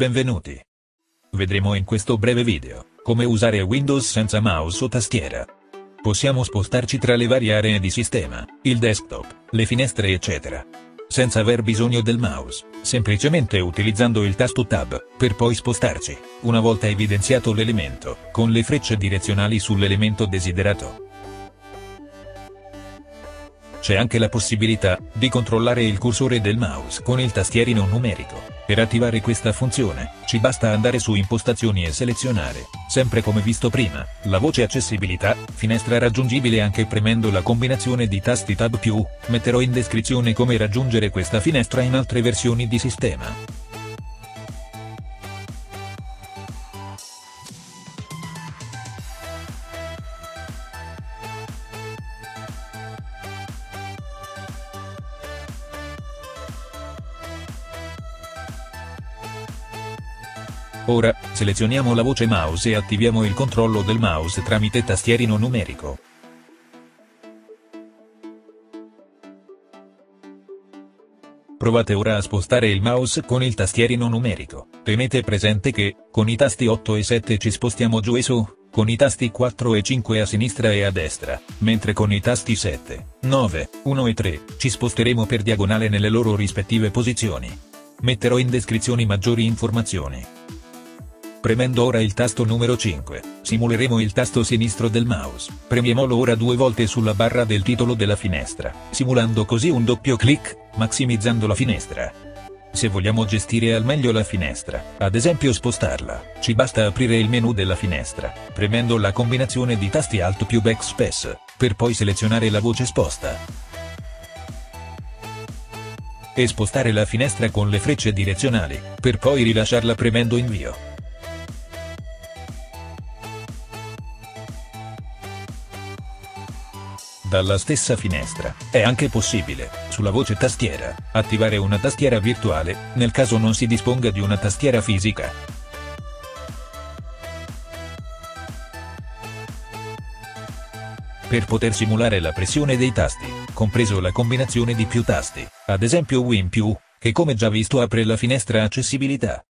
Benvenuti! Vedremo in questo breve video come usare Windows senza mouse o tastiera. Possiamo spostarci tra le varie aree di sistema, il desktop, le finestre eccetera, senza aver bisogno del mouse, semplicemente utilizzando il tasto Tab, per poi spostarci, una volta evidenziato l'elemento, con le frecce direzionali sull'elemento desiderato. C'è anche la possibilità di controllare il cursore del mouse con il tastierino numerico. Per attivare questa funzione, ci basta andare su Impostazioni e selezionare, sempre come visto prima, la voce Accessibilità, finestra raggiungibile anche premendo la combinazione di tasti Tab più. Metterò in descrizione come raggiungere questa finestra in altre versioni di sistema. Ora, selezioniamo la voce mouse e attiviamo il controllo del mouse tramite tastierino numerico. Provate ora a spostare il mouse con il tastierino numerico. Tenete presente che, con i tasti 8 e 7 ci spostiamo giù e su, con i tasti 4 e 5 a sinistra e a destra, mentre con i tasti 7, 9, 1 e 3, ci sposteremo per diagonale nelle loro rispettive posizioni. Metterò in descrizione maggiori informazioni. Premendo ora il tasto numero 5, simuleremo il tasto sinistro del mouse, premiamolo ora 2 volte sulla barra del titolo della finestra, simulando così un doppio clic, massimizzando la finestra. Se vogliamo gestire al meglio la finestra, ad esempio spostarla, ci basta aprire il menu della finestra, premendo la combinazione di tasti Alt più Backspace, per poi selezionare la voce Sposta e spostare la finestra con le frecce direzionali, per poi rilasciarla premendo Invio. Dalla stessa finestra, è anche possibile, sulla voce tastiera, attivare una tastiera virtuale, nel caso non si disponga di una tastiera fisica. Per poter simulare la pressione dei tasti, compreso la combinazione di più tasti, ad esempio Win più, che come già visto apre la finestra accessibilità.